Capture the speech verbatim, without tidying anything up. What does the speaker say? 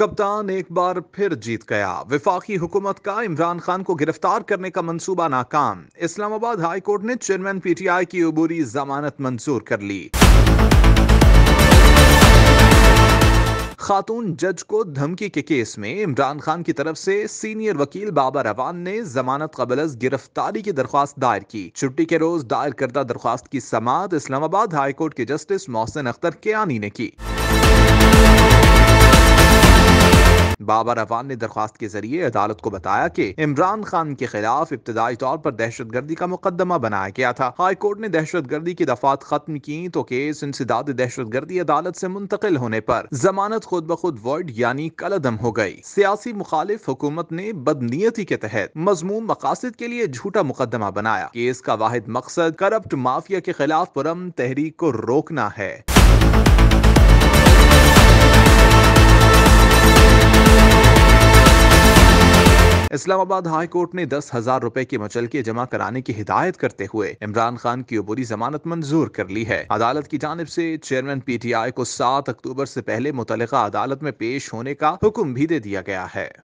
कप्तान एक बार फिर जीत गया। वफाकी हुकूमत का इमरान खान को गिरफ्तार करने का मंसूबा नाकाम। इस्लामाबाद हाई कोर्ट ने चेयरमैन पीटीआई की अबूरी जमानत मंजूर कर ली। खातून जज को धमकी के केस में इमरान खान की तरफ से सीनियर वकील बाबर अवान ने जमानत कबलज गिरफ्तारी की दरख्वास्त दायर की। छुट्टी के रोज दायर करदा दरख्वास्त की समाअत इस्लामाबाद हाई कोर्ट के जस्टिस मोहसिन अख्तर कियानी ने की। बाबर अवान ने दरख्वास्त के जरिए अदालत को बताया कि इमरान खान के खिलाफ इब्तदाई तौर पर दहशतगर्दी का मुकदमा बनाया गया था। हाई कोर्ट ने दहशतगर्दी की दफात खत्म की तो केस इंसदाद दहशतगर्दी अदालत से मुंतकिल होने पर जमानत खुद ब खुद वॉइड यानी कलअदम हो गई। सियासी मुखालिफ हुकूमत ने बदनीयती के तहत मजमून मकासद के लिए झूठा मुकदमा बनाया। केस का वाहिद मकसद करप्ट माफिया के खिलाफ पुरम तहरीक को रोकना है। इस्लामाबाद हाई कोर्ट ने दस हजार रूपए के मुचलके जमा कराने की हिदायत करते हुए इमरान खान की अबूरी जमानत मंजूर कर ली है। अदालत की जानिब से चेयरमैन पीटीआई को सात अक्टूबर से पहले मुतलका अदालत में पेश होने का हुक्म भी दे दिया गया है।